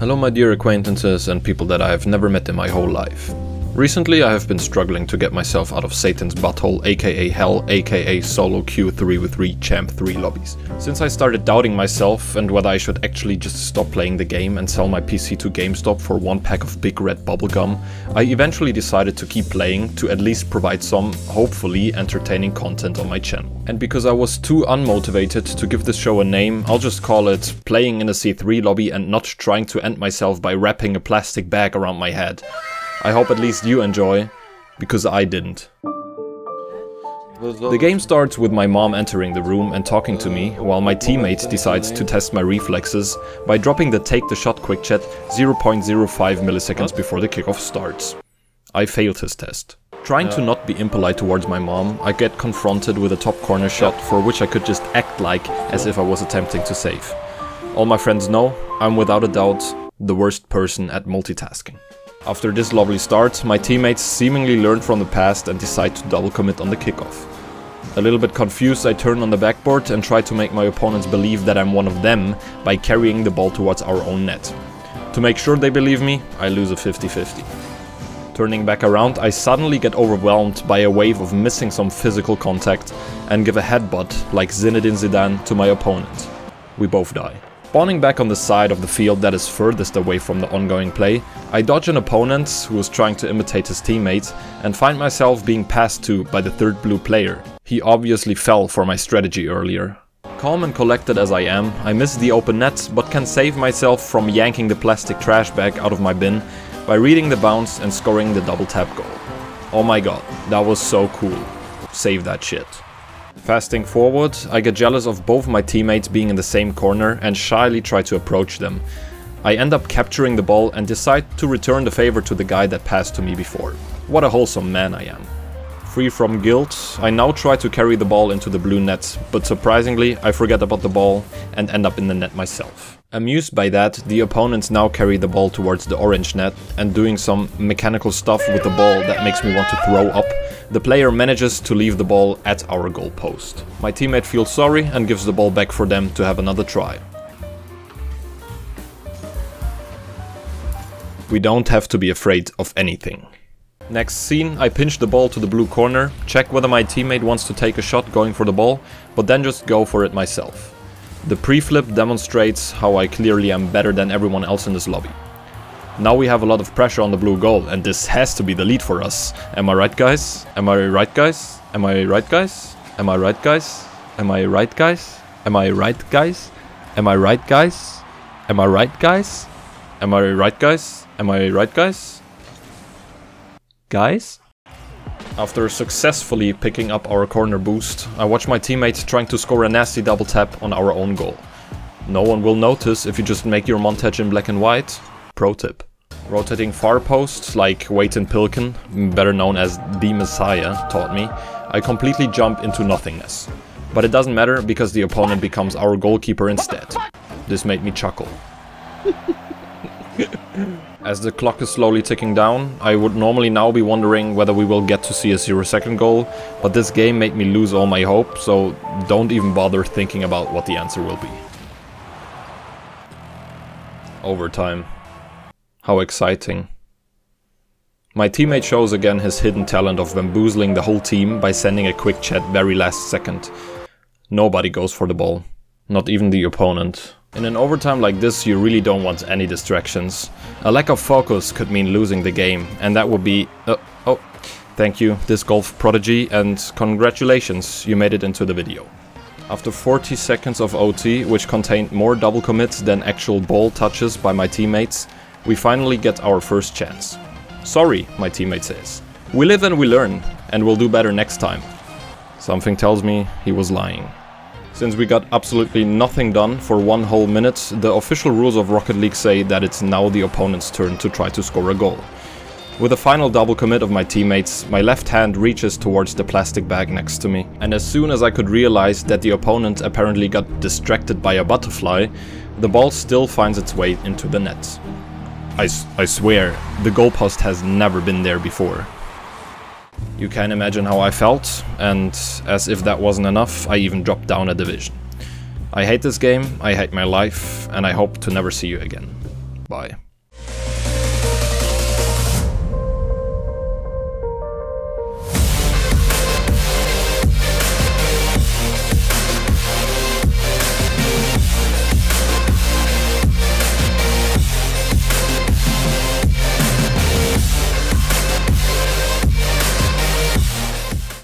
Hello my dear acquaintances and people that I have never met in my whole life. Recently I have been struggling to get myself out of Satan's butthole, aka hell, aka solo Q3 with 3 champ 3 lobbies. Since I started doubting myself and whether I should actually just stop playing the game and sell my PC to GameStop for one pack of big red bubblegum, I eventually decided to keep playing to at least provide some, hopefully, entertaining content on my channel. And because I was too unmotivated to give this show a name, I'll just call it playing in a C3 lobby and not trying to end myself by wrapping a plastic bag around my head. I hope at least you enjoy, because I didn't. The game starts with my mom entering the room and talking to me, while my teammate decides to test my reflexes by dropping the take the shot quick chat 0.05 milliseconds before the kickoff starts. I failed his test. Trying to not be impolite towards my mom, I get confronted with a top corner shot for which I could just act like as if I was attempting to save. All my friends know, I'm without a doubt the worst person at multitasking. After this lovely start, my teammates seemingly learn from the past and decide to double commit on the kickoff. A little bit confused, I turn on the backboard and try to make my opponents believe that I'm one of them by carrying the ball towards our own net. To make sure they believe me, I lose a 50-50. Turning back around, I suddenly get overwhelmed by a wave of missing some physical contact and give a headbutt, like Zinedine Zidane, to my opponent. We both die. Spawning back on the side of the field that is furthest away from the ongoing play, I dodge an opponent who was trying to imitate his teammate and find myself being passed to by the third blue player. He obviously fell for my strategy earlier. Calm and collected as I am, I miss the open net but can save myself from yanking the plastic trash bag out of my bin by reading the bounce and scoring the double tap goal. Oh my god, that was so cool. Save that shit. Fasting forward, I get jealous of both my teammates being in the same corner and shyly try to approach them. I end up capturing the ball and decide to return the favor to the guy that passed to me before. What a wholesome man I am. Free from guilt, I now try to carry the ball into the blue net, but surprisingly I forget about the ball and end up in the net myself. Amused by that, the opponents now carry the ball towards the orange net and doing some mechanical stuff with the ball that makes me want to throw up. The player manages to leave the ball at our goal post. My teammate feels sorry and gives the ball back for them to have another try. We don't have to be afraid of anything. Next scene, I pinch the ball to the blue corner, check whether my teammate wants to take a shot going for the ball, but then just go for it myself. The pre-flip demonstrates how I clearly am better than everyone else in this lobby. Now we have a lot of pressure on the blue goal and this has to be the lead for us. Am I right guys? Am I right guys? Am I right guys? Am I right guys? Am I right guys? Am I right guys? Am I right guys? Am I right guys? Am I right guys? Am I right guys? Guys? After successfully picking up our corner boost, I watch my teammates trying to score a nasty double tap on our own goal. No one will notice if you just make your montage in black and white. Pro tip. Rotating far posts like Waytin Pilkin, better known as the Messiah, taught me, I completely jump into nothingness. But it doesn't matter because the opponent becomes our goalkeeper instead. This made me chuckle. As the clock is slowly ticking down, I would normally now be wondering whether we will get to see a 0-second goal, but this game made me lose all my hope, so don't even bother thinking about what the answer will be. Overtime. How exciting. My teammate shows again his hidden talent of bamboozling the whole team by sending a quick chat very last second. Nobody goes for the ball. Not even the opponent. In an overtime like this you really don't want any distractions. A lack of focus could mean losing the game and that would be... oh, thank you, this golf prodigy, and congratulations, you made it into the video. After 40 seconds of OT, which contained more double commits than actual ball touches by my teammates, we finally get our first chance. Sorry, my teammate says. We live and we learn, and we'll do better next time. Something tells me he was lying. Since we got absolutely nothing done for one whole minute, the official rules of Rocket League say that it's now the opponent's turn to try to score a goal. With a final double commit of my teammates, my left hand reaches towards the plastic bag next to me. And as soon as I could realize that the opponent apparently got distracted by a butterfly, the ball still finds its way into the net. I swear, the goalpost has never been there before. You can imagine how I felt, and as if that wasn't enough, I even dropped down a division. I hate this game, I hate my life, and I hope to never see you again. Goodbye.